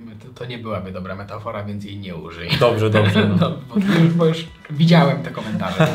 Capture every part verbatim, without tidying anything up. To, to nie byłaby dobra metafora, więc jej nie użyj. Dobrze, dobrze. No. No, bo, już, bo już widziałem te komentarze.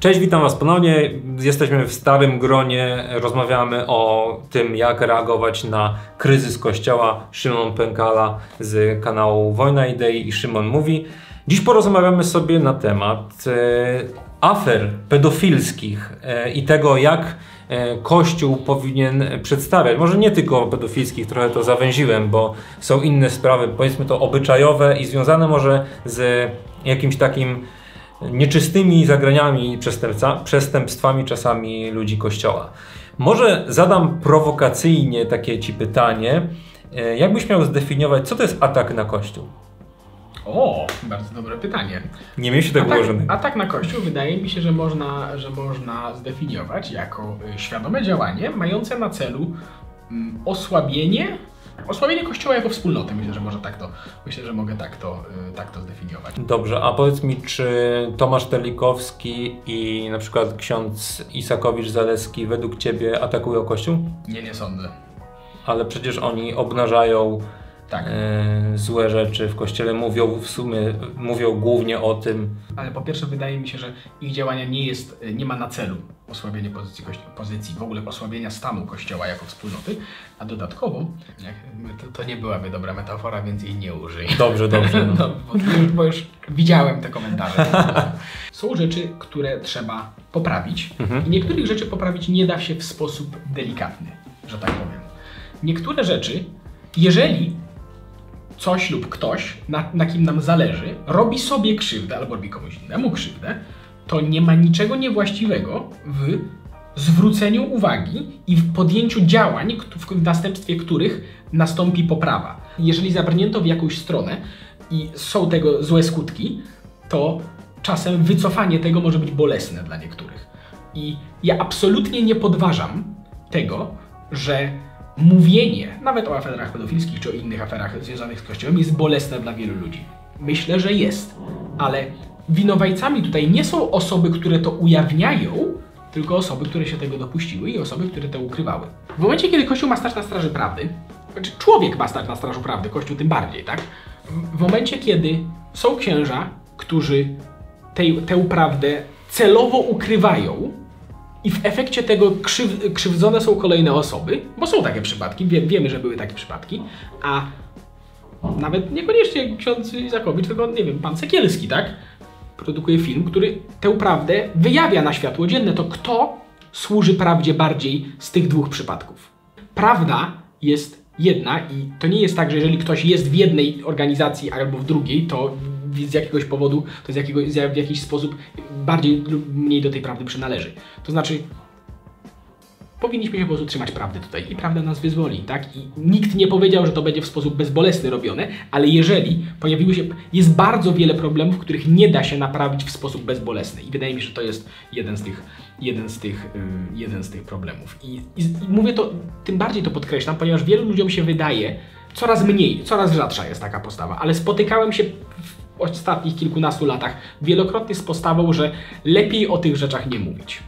Cześć, witam Was ponownie. Jesteśmy w starym gronie. Rozmawiamy o tym, jak reagować na kryzys Kościoła. Szymon Pękala z kanału Wojna Idei i Szymon Mówi. Dziś porozmawiamy sobie na temat e, afer pedofilskich e, i tego, jak e, Kościół powinien przedstawiać. Może nie tylko pedofilskich, trochę to zawęziłem, bo są inne sprawy, powiedzmy to obyczajowe i związane może z jakimś takim nieczystymi zagraniami i przestępstwami czasami ludzi Kościoła. Może zadam prowokacyjnie takie Ci pytanie. Jak byś miał zdefiniować, co to jest atak na Kościół? O, bardzo dobre pytanie. Nie mieliście tego ułożonego. Atak na Kościół wydaje mi się, że można, że można zdefiniować jako świadome działanie mające na celu osłabienie Osłabienie Kościoła jako wspólnoty. Myślę, że może tak to, myślę, że mogę tak to, yy, tak to zdefiniować. Dobrze, a powiedz mi, czy Tomasz Terlikowski i na przykład ksiądz Isakowicz-Zaleski według Ciebie atakują Kościół? Nie, nie sądzę. Ale przecież oni obnażają tak. yy, złe rzeczy w Kościele, mówią w sumie, mówią głównie o tym. Ale po pierwsze wydaje mi się, że ich działania nie, jest, nie ma na celu osłabienie pozycji, pozycji, w ogóle osłabienia stanu Kościoła jako wspólnoty, a dodatkowo to, to nie byłaby dobra metafora, więc jej nie użyj. Dobrze, dobrze. No, bo, już, bo już widziałem te komentarze. Są rzeczy, które trzeba poprawić mhm. i niektórych rzeczy poprawić nie da się w sposób delikatny, że tak powiem. Niektóre rzeczy, jeżeli coś lub ktoś, na, na kim nam zależy, robi sobie krzywdę albo robi komuś innemu krzywdę, to nie ma niczego niewłaściwego w zwróceniu uwagi i w podjęciu działań, w następstwie których nastąpi poprawa. Jeżeli zabrnięto w jakąś stronę i są tego złe skutki, to czasem wycofanie tego może być bolesne dla niektórych. I ja absolutnie nie podważam tego, że mówienie nawet o aferach pedofilskich czy o innych aferach związanych z Kościołem jest bolesne dla wielu ludzi. Myślę, że jest, ale winowajcami tutaj nie są osoby, które to ujawniają, tylko osoby, które się tego dopuściły i osoby, które to ukrywały. W momencie, kiedy Kościół ma stać na straży prawdy, znaczy człowiek ma stać na straży prawdy, Kościół tym bardziej, tak? W momencie, kiedy są księża, którzy tej, tę prawdę celowo ukrywają i w efekcie tego krzyw, krzywdzone są kolejne osoby, bo są takie przypadki, wie, wiemy, że były takie przypadki, a nawet niekoniecznie ksiądz Izakowicz, tylko, nie wiem, pan Sekielski, tak? Produkuje film, który tę prawdę wyjawia na światło dzienne. To kto służy prawdzie bardziej z tych dwóch przypadków? Prawda jest jedna i to nie jest tak, że jeżeli ktoś jest w jednej organizacji albo w drugiej, to z jakiegoś powodu, to z jakiegoś, w jakiś sposób bardziej lub mniej do tej prawdy przynależy. To znaczy powinniśmy się po prostu trzymać prawdy tutaj i prawda nas wyzwoli, tak? I nikt nie powiedział, że to będzie w sposób bezbolesny robione, ale jeżeli pojawiły się, jest bardzo wiele problemów, których nie da się naprawić w sposób bezbolesny i wydaje mi się, że to jest jeden z tych, jeden z tych, yy, jeden z tych problemów. I, i, i mówię to, tym bardziej to podkreślam, ponieważ wielu ludziom się wydaje, coraz mniej, coraz rzadsza jest taka postawa, ale spotykałem się w ostatnich kilkunastu latach wielokrotnie z postawą, że lepiej o tych rzeczach nie mówić.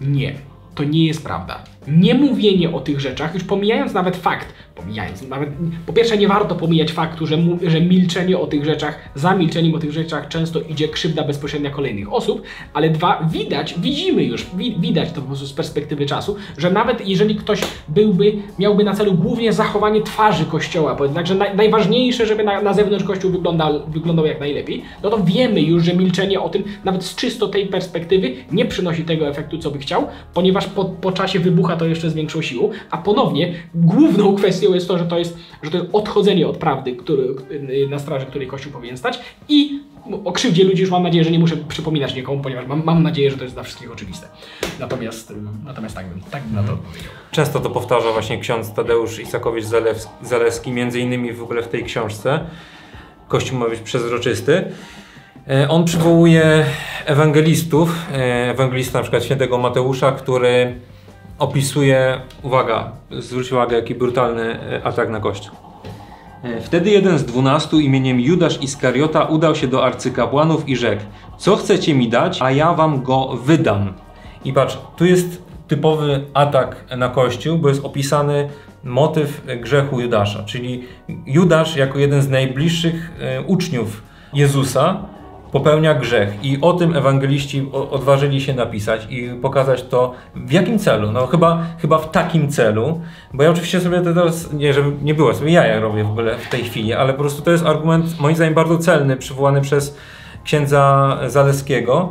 Nie. To nie jest prawda. Nie mówienie o tych rzeczach, już pomijając nawet fakt, pomijając nawet, po pierwsze nie warto pomijać faktu, że, że milczenie o tych rzeczach, za milczeniem o tych rzeczach często idzie krzywda bezpośrednia kolejnych osób, ale dwa, widać, widzimy już, wi widać to po prostu z perspektywy czasu, że nawet jeżeli ktoś byłby, miałby na celu głównie zachowanie twarzy Kościoła, bo jednakże naj, najważniejsze, żeby na, na zewnątrz Kościół wyglądał, wyglądał jak najlepiej, no to wiemy już, że milczenie o tym, nawet z czysto tej perspektywy, nie przynosi tego efektu, co by chciał, ponieważ po, po czasie wybucha to jeszcze z większą siłą, a ponownie główną kwestią jest to, że to jest, że to jest odchodzenie od prawdy, który, na straży której Kościół powinien stać i o krzywdzie ludzi już mam nadzieję, że nie muszę przypominać nikomu, ponieważ mam, mam nadzieję, że to jest dla wszystkich oczywiste. Natomiast, natomiast tak bym, tak bym na to odpowiedział. Często to powtarza właśnie ksiądz Tadeusz Isakowicz-Zaleski, między innymi w ogóle w tej książce. Kościół ma być przezroczysty. On przywołuje ewangelistów, ewangelista na przykład świętego Mateusza, który opisuje, uwaga, zwróć uwagę, jaki brutalny atak na Kościół. Wtedy jeden z dwunastu imieniem Judasz Iskariota udał się do arcykapłanów i rzekł: co chcecie mi dać, a ja wam go wydam. I patrz, tu jest typowy atak na Kościół, bo jest opisany motyw grzechu Judasza, czyli Judasz jako jeden z najbliższych uczniów Jezusa popełnia grzech i o tym ewangeliści odważyli się napisać i pokazać to w jakim celu, no chyba, chyba w takim celu, bo ja oczywiście sobie to teraz, nie żeby nie było, sobie jaja robię w ogóle w tej chwili, ale po prostu to jest argument moim zdaniem bardzo celny, przywołany przez księdza Zaleskiego,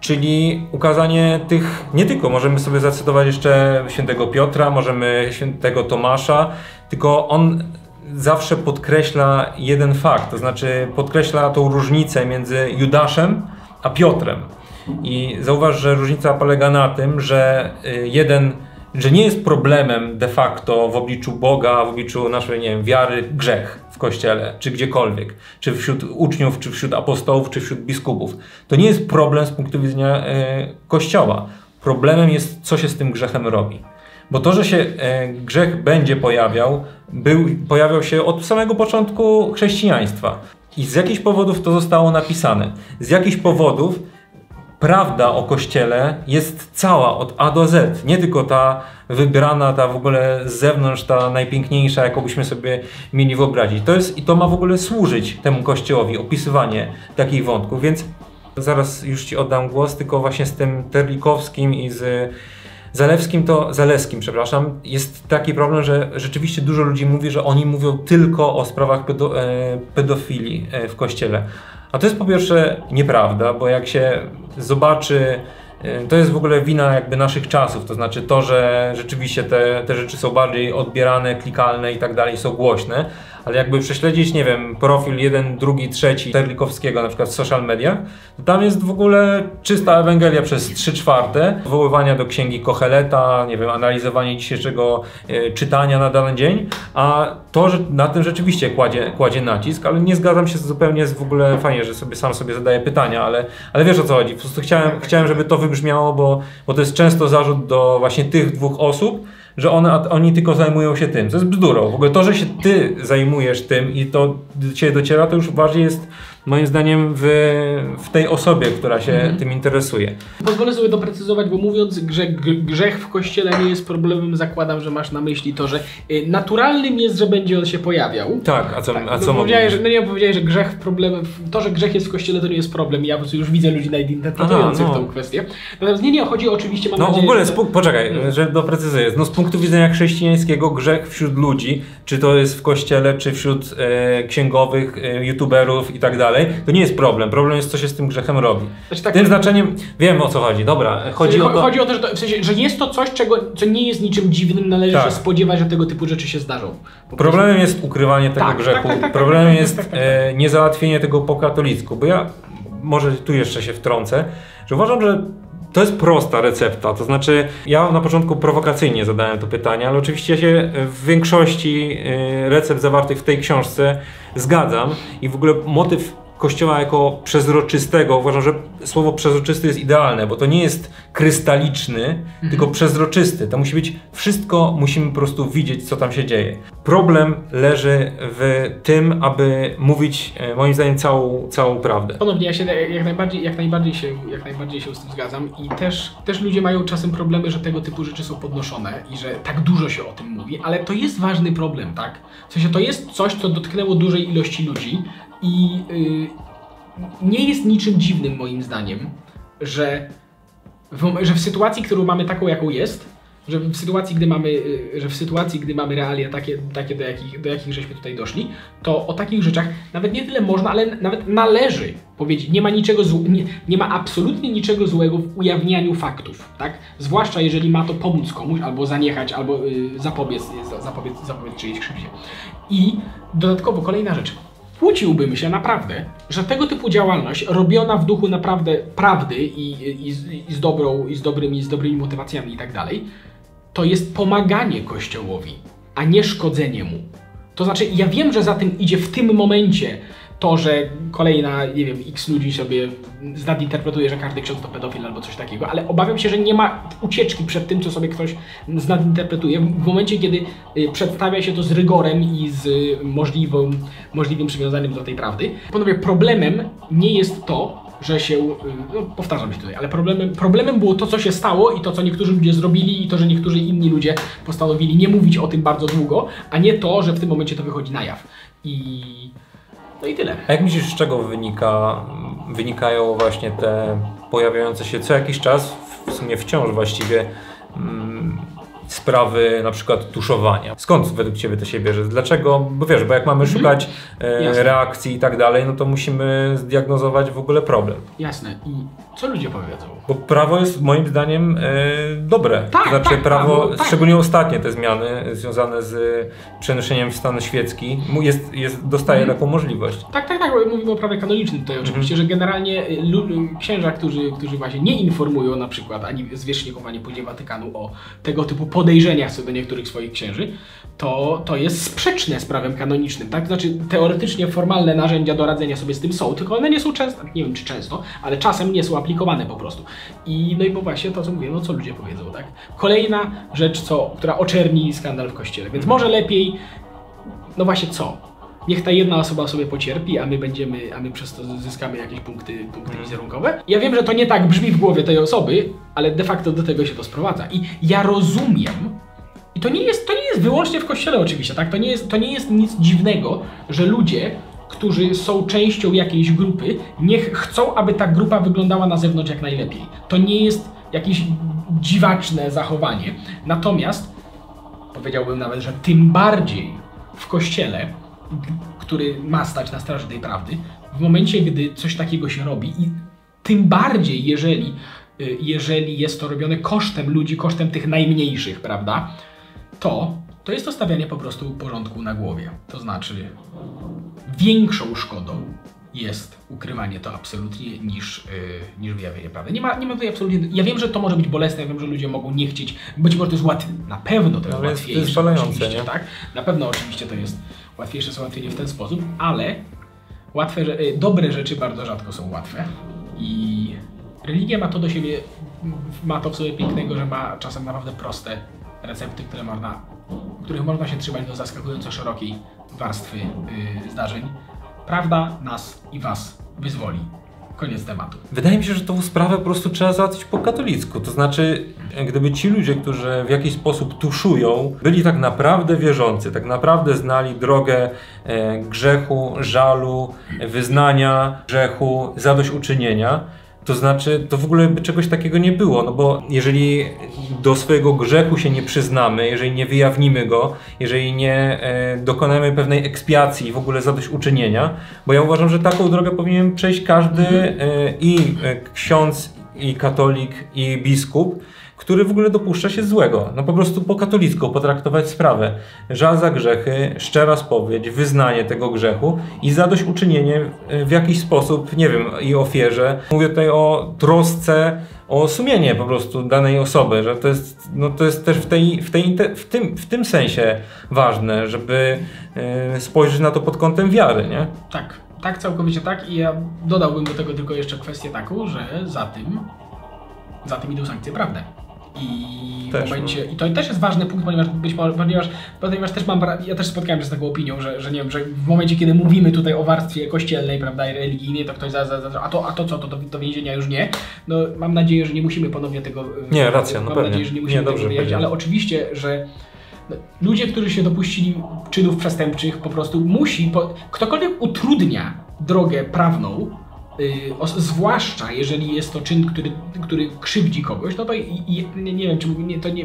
czyli ukazanie tych, nie tylko, możemy sobie zacytować jeszcze świętego Piotra, możemy świętego Tomasza, tylko on zawsze podkreśla jeden fakt, to znaczy podkreśla tą różnicę między Judaszem a Piotrem. I zauważ, że różnica polega na tym, że jeden, że nie jest problemem de facto w obliczu Boga, w obliczu naszej, nie wiem, wiary, grzech w Kościele, czy gdziekolwiek, czy wśród uczniów, czy wśród apostołów, czy wśród biskupów. To nie jest problem z punktu widzenia y, Kościoła. Problemem jest, co się z tym grzechem robi. Bo to, że się grzech będzie pojawiał, był, pojawiał się od samego początku chrześcijaństwa. I z jakichś powodów to zostało napisane. Z jakichś powodów prawda o Kościele jest cała, od A do Z. Nie tylko ta wybrana, ta w ogóle z zewnątrz, ta najpiękniejsza, jaką byśmy sobie mieli wyobrazić. To jest, i to ma w ogóle służyć temu Kościołowi, opisywanie takich wątków. Więc zaraz już ci oddam głos, tylko właśnie z tym Terlikowskim i z... Zalewskim to, Zaleskim, przepraszam, jest taki problem, że rzeczywiście dużo ludzi mówi, że oni mówią tylko o sprawach pedo, e, pedofilii w Kościele. A to jest po pierwsze nieprawda, bo jak się zobaczy, e, to jest w ogóle wina jakby naszych czasów, to znaczy to, że rzeczywiście te, te rzeczy są bardziej odbierane, klikalne i tak dalej, są głośne, ale jakby prześledzić, nie wiem, profil jeden, drugi, trzeci Terlikowskiego na przykład w social mediach, to tam jest w ogóle czysta Ewangelia przez trzy czwarte, wywoływania do księgi Koheleta, nie wiem, analizowanie dzisiejszego y, czytania na dany dzień, a to, że na tym rzeczywiście kładzie, kładzie nacisk, ale nie zgadzam się zupełnie z w ogóle, fajnie, że sobie sam sobie zadaję pytania, ale, ale wiesz o co chodzi, po prostu chciałem, chciałem żeby to wybrzmiało, bo, bo to jest często zarzut do właśnie tych dwóch osób, że one, oni tylko zajmują się tym, to jest bzdurą. W ogóle to, że się ty zajmujesz tym i to do ciebie dociera, to już bardziej jest moim zdaniem w, w tej osobie, która się mhm. tym interesuje. Pozwolę sobie doprecyzować, bo mówiąc, że grzech w Kościele nie jest problemem, zakładam, że masz na myśli to, że naturalnym jest, że będzie on się pojawiał. Tak, a co, tak, a co powiedziałeś, że, no nie, powiedziałeś, że grzech problem, to, że grzech jest w Kościele, to nie jest problem. Ja po prostu już widzę ludzi nadinterpretujących no. tą kwestię. Natomiast nie, nie, chodzi oczywiście, mam no, nadzieję... No w ogóle, że... poczekaj, hmm. że doprecyzuję. No, z punktu widzenia chrześcijańskiego grzech wśród ludzi, czy to jest w Kościele, czy wśród e, księgowych, e, youtuberów i tak dalej, to nie jest problem. Problem jest, co się z tym grzechem robi. Znaczy, tak, tym znaczeniem wiem, o co chodzi. Dobra, chodzi w sensie, o to... Chodzi o to, że, to w sensie, że jest to coś, czego, co nie jest niczym dziwnym, należy tak. się spodziewać, że tego typu rzeczy się zdarzą. Po Problemem prostu... jest ukrywanie tego tak, grzechu. Tak, tak, tak, Problemem tak, tak, jest tak, tak, tak. E, niezałatwienie tego po katolicku, bo ja może tu jeszcze się wtrącę, że uważam, że to jest prosta recepta, to znaczy ja na początku prowokacyjnie zadałem to pytanie, ale oczywiście ja się w większości recept zawartych w tej książce zgadzam i w ogóle motyw Kościoła jako przezroczystego, uważam, że słowo przezroczysty jest idealne, bo to nie jest krystaliczny, mhm. tylko przezroczysty. To musi być wszystko, musimy po prostu widzieć, co tam się dzieje. Problem leży w tym, aby mówić, moim zdaniem, całą, całą prawdę. Ponownie, ja się jak najbardziej, jak najbardziej, się, jak najbardziej się z tym zgadzam i też, też ludzie mają czasem problemy, że tego typu rzeczy są podnoszone i że tak dużo się o tym mówi, ale to jest ważny problem, tak? W sensie to jest coś, co dotknęło dużej ilości ludzi, I yy, nie jest niczym dziwnym moim zdaniem, że w, że w sytuacji, którą mamy taką, jaką jest, że w sytuacji, gdy mamy, yy, że w sytuacji, gdy mamy realia takie, takie do, jakich, do jakich żeśmy tutaj doszli, to o takich rzeczach nawet nie tyle można, ale nawet należy powiedzieć. Nie ma niczego zł, nie, nie ma absolutnie niczego złego w ujawnianiu faktów, tak? Zwłaszcza jeżeli ma to pomóc komuś, albo zaniechać, albo yy, zapobiec, yy, zapobiec, zapobiec czyjejś krzywdzie. I dodatkowo kolejna rzecz. Kłóciłbym się naprawdę, że tego typu działalność robiona w duchu naprawdę prawdy i, i, i z dobrą, i z dobrymi, z dobrymi motywacjami i tak dalej, to jest pomaganie Kościołowi, a nie szkodzenie mu. To znaczy, ja wiem, że za tym idzie w tym momencie to, że kolejna, nie wiem, x ludzi sobie znadinterpretuje, że każdy ksiądz to pedofil albo coś takiego, ale obawiam się, że nie ma ucieczki przed tym, co sobie ktoś znadinterpretuje. W momencie, kiedy przedstawia się to z rygorem i z możliwą, możliwym przywiązaniem do tej prawdy. Panowie, problemem nie jest to, że się, no powtarzam się tutaj, ale problemem, problemem było to, co się stało i to, co niektórzy ludzie zrobili i to, że niektórzy inni ludzie postanowili nie mówić o tym bardzo długo, a nie to, że w tym momencie to wychodzi na jaw. I... no i tyle. A jak myślisz, z czego wynika, wynikają właśnie te pojawiające się co jakiś czas, w sumie wciąż właściwie, mm, sprawy na przykład tuszowania? Skąd według Ciebie to się bierze? Dlaczego? Bo wiesz, bo jak mamy mhm. szukać e, reakcji i tak dalej, no to musimy zdiagnozować w ogóle problem. Jasne. I co ludzie powiedzą? Bo prawo jest moim zdaniem e, dobre. Tak, znaczy tak, prawo, prawo tak. Szczególnie ostatnie te zmiany związane z przenoszeniem w stan świecki, jest, jest, dostaje mhm. taką możliwość. Tak, tak, tak. Mówimy o prawie kanonicznym tutaj oczywiście, mhm. że generalnie księża, którzy, którzy właśnie nie informują na przykład, ani zwierzchników, ani później Watykanu o tego typu podejrzeniach co do niektórych swoich księży, to, to jest sprzeczne z prawem kanonicznym, tak? To znaczy teoretycznie formalne narzędzia do radzenia sobie z tym są, tylko one nie są często, nie wiem czy często, ale czasem nie są aplikowane po prostu. I no i bo właśnie to, co mówię, no co ludzie powiedzą, tak? Kolejna rzecz, co, która oczerni skandal w Kościele, więc może lepiej, no właśnie co? Niech ta jedna osoba sobie pocierpi, a my będziemy, a my przez to zyskamy jakieś punkty, punkty mm. wizerunkowe. Ja wiem, że to nie tak brzmi w głowie tej osoby, ale de facto do tego się to sprowadza. I ja rozumiem, i to nie jest, to nie jest wyłącznie w Kościele oczywiście, tak? To nie jest, to nie jest nic dziwnego, że ludzie, którzy są częścią jakiejś grupy, niech chcą, aby ta grupa wyglądała na zewnątrz jak najlepiej. To nie jest jakieś dziwaczne zachowanie. Natomiast powiedziałbym nawet, że tym bardziej w Kościele, który ma stać na straży tej prawdy, w momencie, gdy coś takiego się robi i tym bardziej, jeżeli, jeżeli jest to robione kosztem ludzi, kosztem tych najmniejszych, prawda, to, to jest to stawianie po prostu porządku na głowie. To znaczy, większą szkodą jest ukrywanie to absolutnie niż, yy, niż wyjawienie prawdy. Nie ma, nie ma tutaj absolutnie... Ja wiem, że to może być bolesne, ja wiem, że ludzie mogą nie chcieć, być może to jest łatwiej, na pewno to jest no, łatwiejsze, jest szalejące, oczywiście, nie? Tak? Na pewno oczywiście to jest łatwiejsze załatwienie w ten sposób, ale łatwe, yy, dobre rzeczy bardzo rzadko są łatwe i religia ma to do siebie, ma to w sobie pięknego, że ma czasem naprawdę proste recepty, które można, których można się trzymać do zaskakująco szerokiej warstwy yy, zdarzeń. Prawda nas i was wyzwoli. Koniec tematu. Wydaje mi się, że tą sprawę po prostu trzeba załatwić po katolicku. To znaczy, gdyby ci ludzie, którzy w jakiś sposób tuszują, byli tak naprawdę wierzący, tak naprawdę znali drogę e, grzechu, żalu, wyznania grzechu, zadośćuczynienia, to znaczy, to w ogóle by czegoś takiego nie było, no bo jeżeli do swojego grzechu się nie przyznamy, jeżeli nie wyjawnimy go, jeżeli nie e, dokonamy pewnej ekspiacji i w ogóle zadośćuczynienia, bo ja uważam, że taką drogę powinien przejść każdy e, i e, ksiądz, i katolik, i biskup, który w ogóle dopuszcza się złego. No po prostu po katolicku potraktować sprawę. Żal za grzechy, szczera spowiedź, wyznanie tego grzechu i zadośćuczynienie w jakiś sposób, nie wiem, i ofierze. Mówię tutaj o trosce, o sumienie po prostu danej osoby, że to jest, no to jest też w, tej, w, tej, w, tym, w tym sensie ważne, żeby yy, spojrzeć na to pod kątem wiary, nie? Tak, tak, całkowicie tak i ja dodałbym do tego tylko jeszcze kwestię taką, że za tym, za tym idą sankcje prawne. I, też, momencie, no. I to też jest ważny punkt, ponieważ być może, ponieważ, ponieważ też mam, ja też spotkałem się z taką opinią, że, że nie wiem, że w momencie, kiedy mówimy tutaj o warstwie kościelnej, prawda, i religijnej, to ktoś za, za, za a, to, a to co, to do, do więzienia już nie. No mam nadzieję, że nie musimy ponownie tego Nie, racja, mam no pewnie. nadzieję, że nie musimy nie, tego dobrze wyjaśnić, ale oczywiście, że ludzie, którzy się dopuścili czynów przestępczych, po prostu musi, po, ktokolwiek utrudnia drogę prawną, Yy, o, zwłaszcza jeżeli jest to czyn, który, który krzywdzi kogoś, no to i, i, nie, nie wiem, czy, nie, to nie,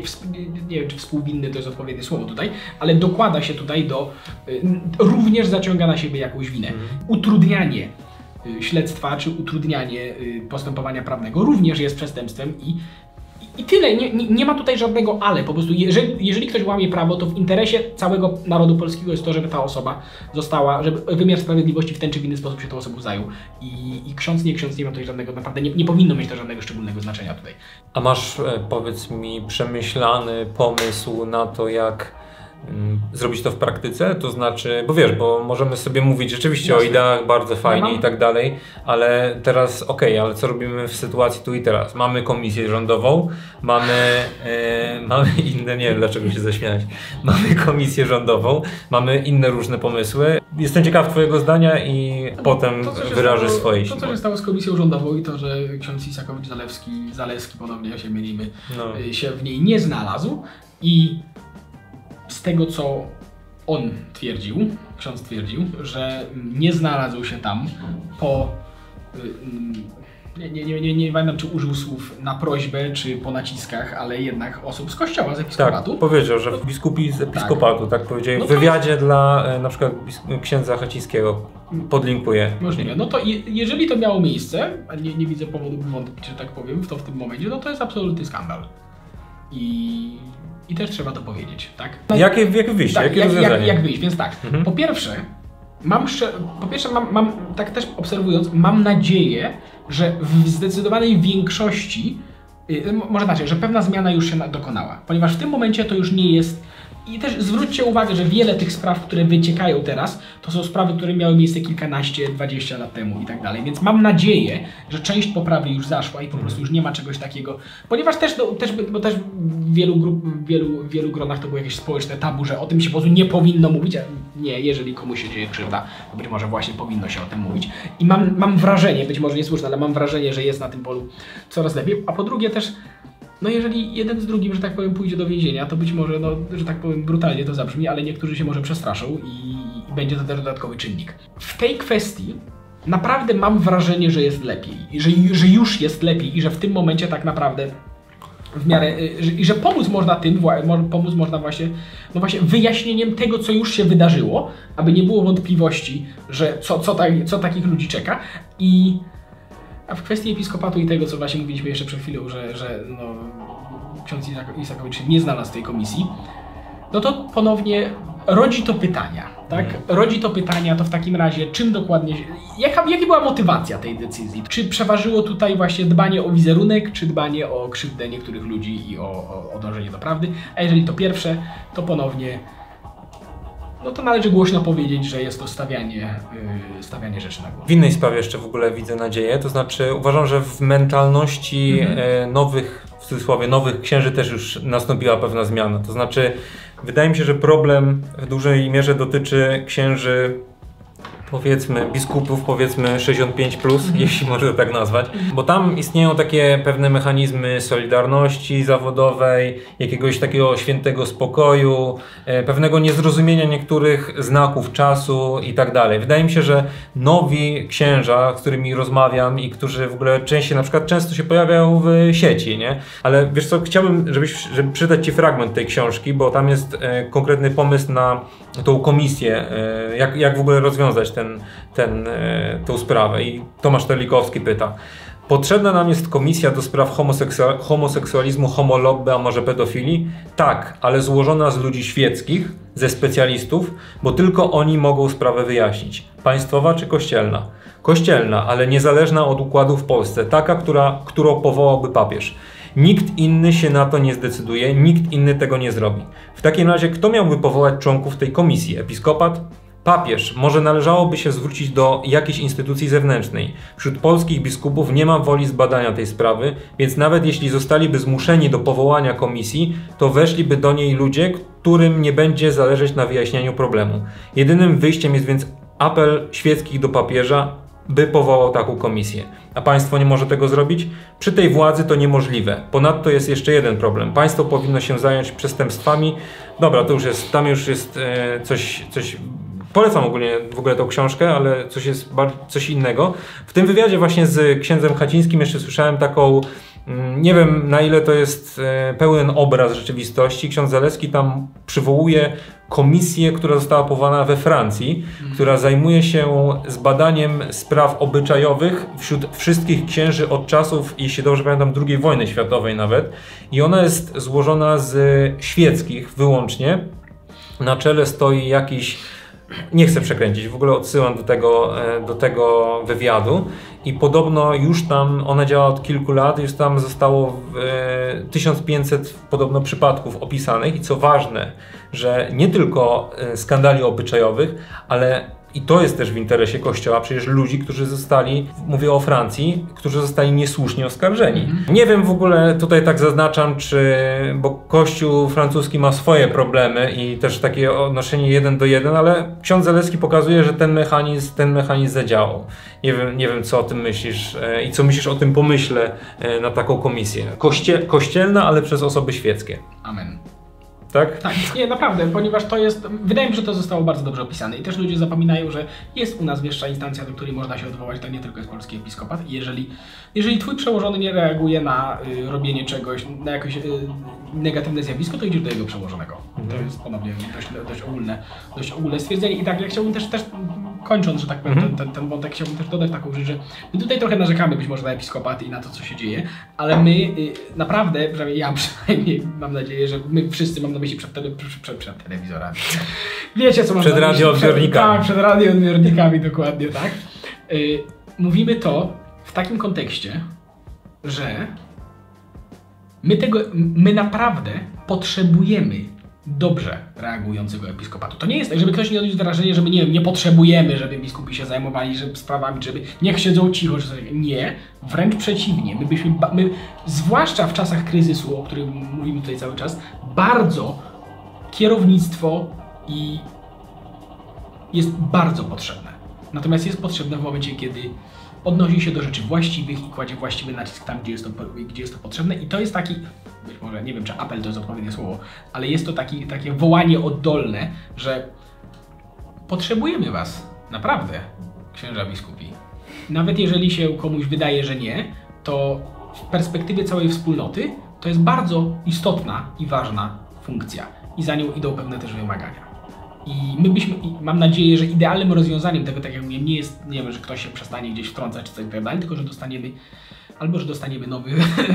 nie wiem, czy współwinny to jest odpowiednie słowo tutaj, ale dokłada się tutaj do, yy, również zaciąga na siebie jakąś winę. Mm. Utrudnianie yy, śledztwa czy utrudnianie yy, postępowania prawnego również jest przestępstwem i I tyle, nie, nie, nie ma tutaj żadnego ale, po prostu jeżeli, jeżeli ktoś łamie prawo, to w interesie całego narodu polskiego jest to, żeby ta osoba została, żeby wymiar sprawiedliwości w ten czy w inny sposób się tą osobą zajął. I, i ksiądz, nie ksiądz, nie ma tutaj żadnego, naprawdę nie, nie powinno mieć to żadnego szczególnego znaczenia tutaj. A masz, powiedz mi, przemyślany pomysł na to, jak zrobić to w praktyce, to znaczy, bo wiesz, bo możemy sobie mówić rzeczywiście Jasne. o ideach bardzo fajnie i tak dalej, ale teraz okej, okay, ale co robimy w sytuacji tu i teraz? Mamy komisję rządową, mamy, yy, mamy inne, nie wiem dlaczego się zaśmiać, mamy komisję rządową, mamy inne różne pomysły. Jestem ciekaw twojego zdania i no, potem to, wyrażę stało, swoje. To, co się stało z komisją rządową i to, że ksiądz Isakowicz-Zaleski, Zaleski, podobnie ja się mylimy, no. się w niej nie znalazł i z tego, co on twierdził, ksiądz twierdził, że nie znalazł się tam po, nie, nie, nie, nie, nie pamiętam, czy użył słów na prośbę, czy po naciskach, ale jednak osób z kościoła, z episkopatu. Tak, powiedział, że biskupi z episkopatu, tak, tak powiedzieli, no w wywiadzie to... dla na przykład księdza Chacińskiego, podlinkuję. Możliwe. No to je, jeżeli to miało miejsce, a nie, nie widzę powodu, by wątpić, że tak powiem, w to w tym momencie, no to jest absolutny skandal. I... I też trzeba to powiedzieć, tak? No, jakie jak wyjść? Tak, jakie jak, jak, jak wyjść? Więc tak, mhm. po pierwsze, mam, po pierwsze mam, mam, tak też obserwując, mam nadzieję, że w zdecydowanej większości, yy, może znaczy, że pewna zmiana już się dokonała, ponieważ w tym momencie to już nie jest. I też zwróćcie uwagę, że wiele tych spraw, które wyciekają teraz, to są sprawy, które miały miejsce kilkanaście, dwadzieścia lat temu i tak dalej. Więc mam nadzieję, że część poprawy już zaszła i po prostu już nie ma czegoś takiego. Ponieważ też, no, też, bo też w wielu, grup, wielu, wielu gronach to było jakieś społeczne tabu, że o tym się po prostu nie powinno mówić. A nie, jeżeli komuś się dzieje krzywda, to być może właśnie powinno się o tym mówić. I mam, mam wrażenie, być może niesłuszne, ale mam wrażenie, że jest na tym polu coraz lepiej. A po drugie też... No jeżeli jeden z drugim, że tak powiem, pójdzie do więzienia, to być może, no, że tak powiem, brutalnie to zabrzmi, ale niektórzy się może przestraszą i, i będzie to też dodatkowy czynnik. W tej kwestii naprawdę mam wrażenie, że jest lepiej i że, że już jest lepiej i że w tym momencie tak naprawdę w miarę... Że, I że pomóc można tym, pomóc można właśnie, no właśnie wyjaśnieniem tego, co już się wydarzyło, aby nie było wątpliwości, że co, co, tak, co takich ludzi czeka i... A w kwestii episkopatu i tego, co właśnie mówiliśmy jeszcze przed chwilą, że, że no, ksiądz Isakowicz nie znalazł tej komisji, no to ponownie rodzi to pytania, tak? Rodzi to pytania, to w takim razie czym dokładnie, jaka, jaka była motywacja tej decyzji? Czy przeważyło tutaj właśnie dbanie o wizerunek, czy dbanie o krzywdę niektórych ludzi i o, o, o dążenie do prawdy? A jeżeli to pierwsze, to ponownie, no to należy głośno powiedzieć, że jest to stawianie, yy, stawianie rzeczy na głowę. W innej sprawie jeszcze w ogóle widzę nadzieję, to znaczy uważam, że w mentalności mm-hmm. nowych, w cudzysłowie nowych księży też już nastąpiła pewna zmiana. To znaczy wydaje mi się, że problem w dużej mierze dotyczy księży, powiedzmy biskupów, powiedzmy sześćdziesiąt pięć plus, mm-hmm. jeśli można tak nazwać, bo tam istnieją takie pewne mechanizmy solidarności zawodowej, jakiegoś takiego świętego spokoju, e, pewnego niezrozumienia niektórych znaków czasu i tak dalej. Wydaje mi się, że nowi księża, z którymi rozmawiam i którzy w ogóle częściej, na przykład często się pojawiają w sieci, nie? Ale wiesz co, chciałbym, żebyś, żeby przydać ci fragment tej książki, bo tam jest e, konkretny pomysł na tą komisję, e, jak, jak w ogóle rozwiązać Ten, ten, tą sprawę. I Tomasz Terlikowski pyta: potrzebna nam jest komisja do spraw homoseksual homoseksualizmu, homolobby, a może pedofilii? Tak, ale złożona z ludzi świeckich, ze specjalistów, bo tylko oni mogą sprawę wyjaśnić. Państwowa czy kościelna? Kościelna, ale niezależna od układu w Polsce, taka, która, którą powołałby papież. Nikt inny się na to nie zdecyduje, nikt inny tego nie zrobi. W takim razie kto miałby powołać członków tej komisji? Episkopat? Papież. Może należałoby się zwrócić do jakiejś instytucji zewnętrznej. Wśród polskich biskupów nie ma woli zbadania tej sprawy, więc nawet jeśli zostaliby zmuszeni do powołania komisji, to weszliby do niej ludzie, którym nie będzie zależeć na wyjaśnieniu problemu. Jedynym wyjściem jest więc apel świeckich do papieża, by powołał taką komisję. A państwo nie może tego zrobić? Przy tej władzy to niemożliwe. Ponadto jest jeszcze jeden problem. Państwo powinno się zająć przestępstwami. Dobra, to już jest, tam już jest e, coś... coś Polecam ogólnie w ogóle tą książkę, ale coś jest coś innego. W tym wywiadzie właśnie z księdzem Chacińskim jeszcze słyszałem taką, nie wiem na ile to jest pełen obraz rzeczywistości. Ksiądz Zaleski tam przywołuje komisję, która została powołana we Francji, hmm. która zajmuje się zbadaniem spraw obyczajowych wśród wszystkich księży od czasów, jeśli dobrze pamiętam, drugiej wojny światowej nawet. I ona jest złożona z świeckich wyłącznie. Na czele stoi jakiś nie chcę przekręcić, w ogóle odsyłam do tego, do tego wywiadu i podobno już tam, ona działa od kilku lat, już tam zostało tysiąc pięćset podobno przypadków opisanych i co ważne, że nie tylko skandali obyczajowych, ale i to jest też w interesie Kościoła, przecież ludzi, którzy zostali, mówię o Francji, którzy zostali niesłusznie oskarżeni. Mm. Nie wiem w ogóle, tutaj tak zaznaczam, czy, bo Kościół francuski ma swoje problemy i też takie odnoszenie jeden do jeden, ale ksiądz Zaleski pokazuje, że ten mechanizm, ten mechanizm zadziałał. Nie wiem, nie wiem, co o tym myślisz i co myślisz o tym pomyśle na taką komisję. Koście, kościelna, ale przez osoby świeckie. Amen. Tak? Tak, nie, naprawdę, ponieważ to jest, wydaje mi się, że to zostało bardzo dobrze opisane i też ludzie zapominają, że jest u nas wyższa instancja, do której można się odwołać, to nie tylko jest polski episkopat. Jeżeli, jeżeli twój przełożony nie reaguje na y, robienie czegoś, na jakieś y, negatywne zjawisko, to idziesz do jego przełożonego. Mm. To jest ponownie dość, dość, ogólne, dość ogólne stwierdzenie i tak, ja chciałbym też, też kończąc, że tak powiem, mm. ten, ten wątek, chciałbym też dodać taką rzecz, że my tutaj trochę narzekamy być może na episkopaty i na to, co się dzieje, ale my y, naprawdę, przynajmniej ja przynajmniej mam nadzieję, że my wszyscy mamy na myśli przed, tele, przed, przed, przed telewizorami. Wiecie, co można powiedzieć? Przed radioodbiornikami. Tak, przed radioodbiornikami, dokładnie tak. Yy, mówimy to w takim kontekście, że my, tego, my naprawdę potrzebujemy dobrze reagującego episkopatu. To nie jest tak, żeby ktoś nie odniósł wrażenie, że my nie, wiem, nie potrzebujemy, żeby biskupi się zajmowali żeby sprawami, żeby niech siedzą cicho. Że nie, wręcz przeciwnie. My byśmy, my, zwłaszcza w czasach kryzysu, o którym mówimy tutaj cały czas, bardzo kierownictwo i jest bardzo potrzebne. Natomiast jest potrzebne w momencie, kiedy odnosi się do rzeczy właściwych i kładzie właściwy nacisk tam, gdzie jest to, gdzie jest to potrzebne. I to jest taki, być może nie wiem, czy apel to jest odpowiednie słowo, ale jest to taki, takie wołanie oddolne, że potrzebujemy was, naprawdę, księża biskupi. Nawet jeżeli się komuś wydaje, że nie, to w perspektywie całej wspólnoty to jest bardzo istotna i ważna funkcja. I za nią idą pewne też wymagania. I my byśmy, i mam nadzieję, że idealnym rozwiązaniem tego, tak jak mówię, nie jest, nie wiem, że ktoś się przestanie gdzieś wtrącać czy coś tak dalej, tylko że dostaniemy, albo że dostaniemy nowy,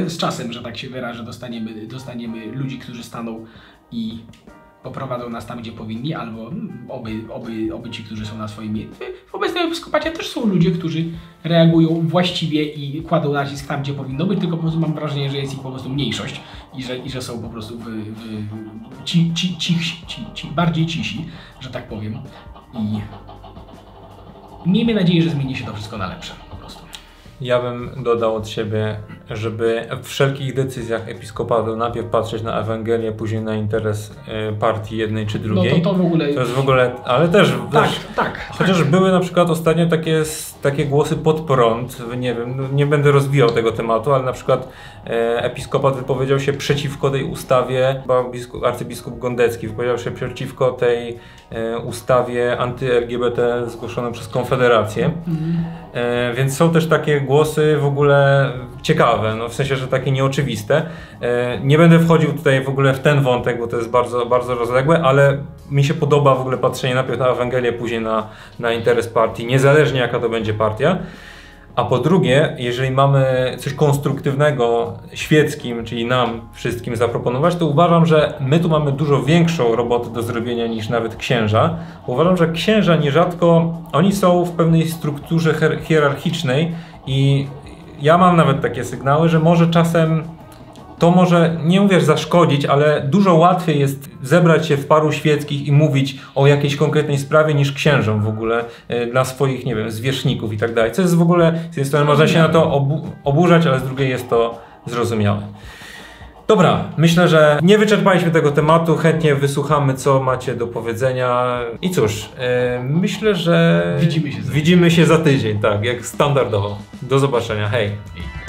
z czasem, że tak się wyrażę, dostaniemy, dostaniemy ludzi, którzy staną i poprowadzą nas tam, gdzie powinni, albo oby, oby, oby ci, którzy są na swoim miejscu. W obecnym episkopacie też są ludzie, którzy reagują właściwie i kładą nacisk tam, gdzie powinno być, tylko po prostu mam wrażenie, że jest ich po prostu mniejszość i że, i że są po prostu w, w, ci, ci, ci, ci, ci, ci, bardziej cisi, że tak powiem. I miejmy nadzieję, że zmieni się to wszystko na lepsze po prostu. Ja bym dodał od siebie, żeby w wszelkich decyzjach episkopatu najpierw patrzeć na Ewangelię, później na interes partii jednej czy drugiej. No to, to w ogóle... To jest w ogóle... Ale też... Tak, też, tak. Chociaż tak. Były na przykład ostatnio takie, takie głosy pod prąd, nie wiem, nie będę rozwijał tego tematu, ale na przykład episkopat wypowiedział się przeciwko tej ustawie, arcybiskup Gądecki wypowiedział się przeciwko tej ustawie anty-L G B T zgłoszonej przez Konfederację. Mhm. Więc są też takie głosy w ogóle ciekawe, no w sensie, że takie nieoczywiste. Nie będę wchodził tutaj w ogóle w ten wątek, bo to jest bardzo, bardzo rozległe, ale mi się podoba w ogóle patrzenie najpierw na Ewangelię, później na, na interes partii, niezależnie jaka to będzie partia. A po drugie, jeżeli mamy coś konstruktywnego świeckim, czyli nam wszystkim zaproponować, to uważam, że my tu mamy dużo większą robotę do zrobienia niż nawet księża. Uważam, że księża nierzadko, oni są w pewnej strukturze hierarchicznej i ja mam nawet takie sygnały, że może czasem to może, nie mówię, że zaszkodzić, ale dużo łatwiej jest zebrać się w paru świeckich i mówić o jakiejś konkretnej sprawie niż księżom w ogóle y, dla swoich, nie wiem, zwierzchników i tak dalej. Co jest w ogóle, z jednej strony można się na to obu oburzać, ale z drugiej jest to zrozumiałe. Dobra, myślę, że nie wyczerpaliśmy tego tematu, chętnie wysłuchamy, co macie do powiedzenia i cóż, yy, myślę, że widzimy się za, widzimy się za tydzień, tak, jak standardowo. Do zobaczenia, hej!